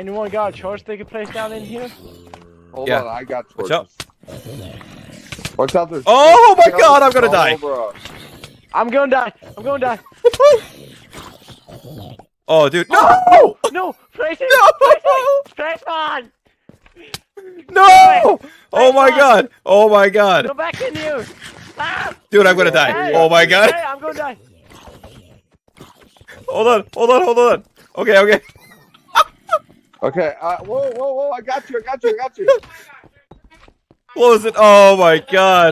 Anyone got a torch they can place down in here? Hold on, I got torches. Watch out there. Oh my god, I'm gonna die. I'm gonna die. Oh, dude. No! No! Place it! No! Place on! No! Oh my god. Oh my god. Go back in here. Ah! Dude, I'm gonna die. Oh my god. I'm gonna die. Hold on. Hold on. Okay, okay, whoa, I got you. Close it. Oh my god.